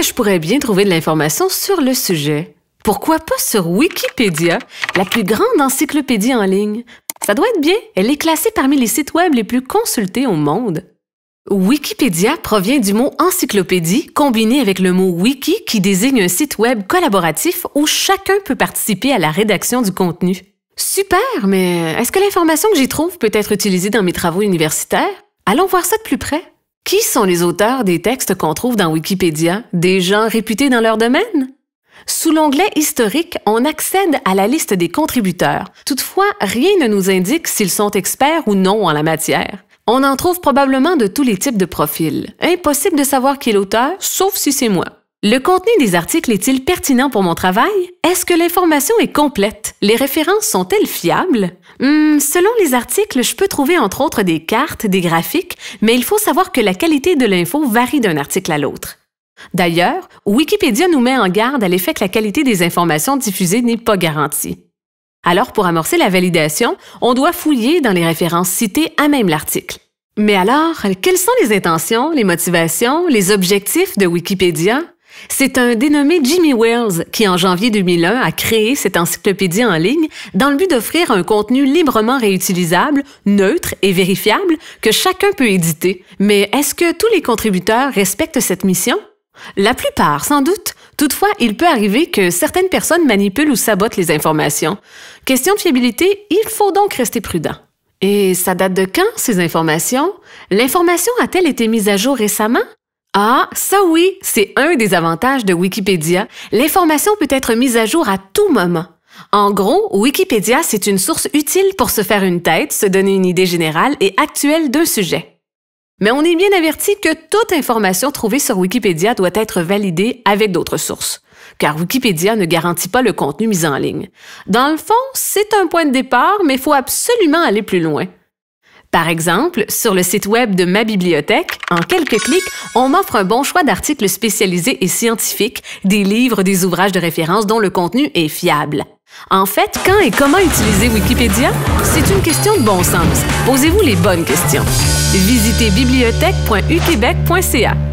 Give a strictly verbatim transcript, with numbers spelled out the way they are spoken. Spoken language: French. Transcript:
que je pourrais bien trouver de l'information sur le sujet? Pourquoi pas sur Wikipédia, la plus grande encyclopédie en ligne? Ça doit être bien, elle est classée parmi les sites web les plus consultés au monde. Wikipédia provient du mot encyclopédie combiné avec le mot wiki qui désigne un site web collaboratif où chacun peut participer à la rédaction du contenu. Super, mais est-ce que l'information que j'y trouve peut être utilisée dans mes travaux universitaires? Allons voir ça de plus près. Qui sont les auteurs des textes qu'on trouve dans Wikipédia? Des gens réputés dans leur domaine? Sous l'onglet « Historique », on accède à la liste des contributeurs. Toutefois, rien ne nous indique s'ils sont experts ou non en la matière. On en trouve probablement de tous les types de profils. Impossible de savoir qui est l'auteur, sauf si c'est moi. Le contenu des articles est-il pertinent pour mon travail? Est-ce que l'information est complète? Les références sont-elles fiables? Hum, selon les articles, je peux trouver entre autres des cartes, des graphiques, mais il faut savoir que la qualité de l'info varie d'un article à l'autre. D'ailleurs, Wikipédia nous met en garde à l'effet que la qualité des informations diffusées n'est pas garantie. Alors, pour amorcer la validation, on doit fouiller dans les références citées à même l'article. Mais alors, quelles sont les intentions, les motivations, les objectifs de Wikipédia? C'est un dénommé Jimmy Wales qui, en janvier deux mille un, a créé cette encyclopédie en ligne dans le but d'offrir un contenu librement réutilisable, neutre et vérifiable que chacun peut éditer. Mais est-ce que tous les contributeurs respectent cette mission? La plupart, sans doute. Toutefois, il peut arriver que certaines personnes manipulent ou sabotent les informations. Question de fiabilité, il faut donc rester prudent. Et ça date de quand, ces informations? L'information a-t-elle été mise à jour récemment? Ah, ça oui, c'est un des avantages de Wikipédia. L'information peut être mise à jour à tout moment. En gros, Wikipédia, c'est une source utile pour se faire une tête, se donner une idée générale et actuelle d'un sujet. Mais on est bien averti que toute information trouvée sur Wikipédia doit être validée avec d'autres sources, car Wikipédia ne garantit pas le contenu mis en ligne. Dans le fond, c'est un point de départ, mais il faut absolument aller plus loin. Par exemple, sur le site web de ma bibliothèque, en quelques clics, on m'offre un bon choix d'articles spécialisés et scientifiques, des livres, des ouvrages de référence dont le contenu est fiable. En fait, quand et comment utiliser Wikipédia? C'est une question de bon sens. Posez-vous les bonnes questions. Visitez bibliothèque point u québec point c a.